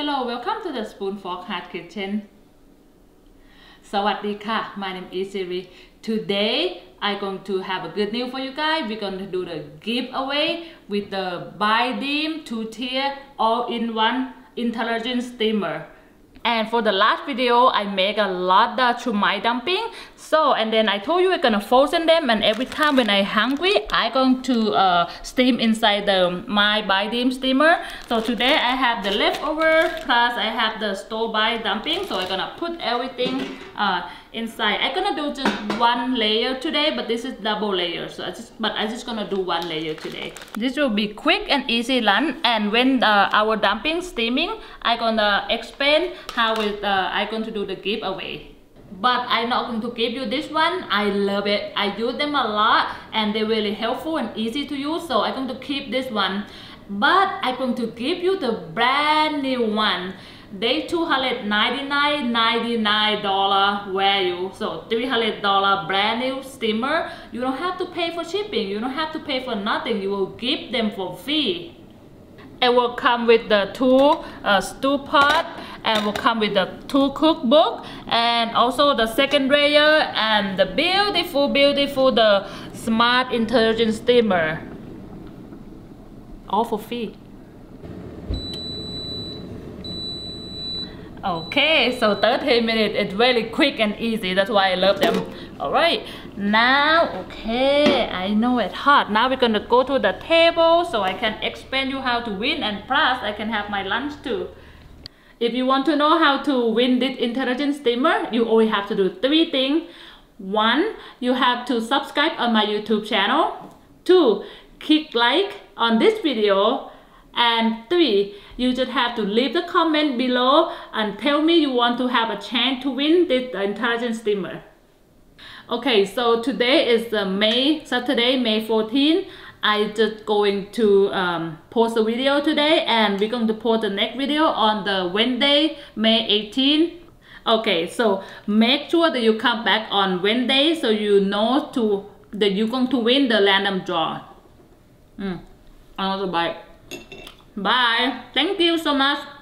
Hello, welcome to the Spoon Fork Heart Kitchen. Sawatdee ka, my name is Siri. Today, I'm going to have a good news for you guys. We're going to do the giveaway with the Buydeem 2-tier all-in-one intelligent steamer. And for the last video, I make a lot of shumai dumpling. So, and then I told you I'm gonna frozen them, and every time when I'm hungry, I'm going to steam inside my Buydeem steamer. So today I have the leftover, plus I have the store-bought dumpling. So I'm gonna put everything inside. I'm gonna do just one layer today, but this is double layer. So I'm just gonna do one layer today. This will be quick and easy lunch. And when our dumpling steaming, I'm gonna expand how I'm going to do the giveaway. But I'm not going to give you this one. I love it. I use them a lot and they're really helpful and easy to use. So I'm going to keep this one. But I'm going to give you the brand new one. They $299.99 value. So $300 brand new steamer. You don't have to pay for shipping. You don't have to pay for nothing. You will give them for free. It will come with the two stew pot, and will come with the two cookbook, and also the second layer, and the beautiful the smart intelligent steamer, all for free. Okay, so 30 minutes. It's really quick and easy. That's why I love them. All right, now, okay, I know it's hot. Now we're gonna go to the table so I can explain you how to win, and plus I can have my lunch too. If you want to know how to win this intelligent steamer, you only have to do three things. One, you have to subscribe on my YouTube channel. Two, click like on this video. And three, you just have to leave the comment below and tell me you want to have a chance to win this intelligent steamer. Okay, so today is Saturday, May 14th. I just going to post a video today, and we're going to post the next video on the Wednesday, May 18th. Okay, so make sure that you come back on Wednesday so you know that you're going to win the random draw. Another bite. Bye. Thank you so much.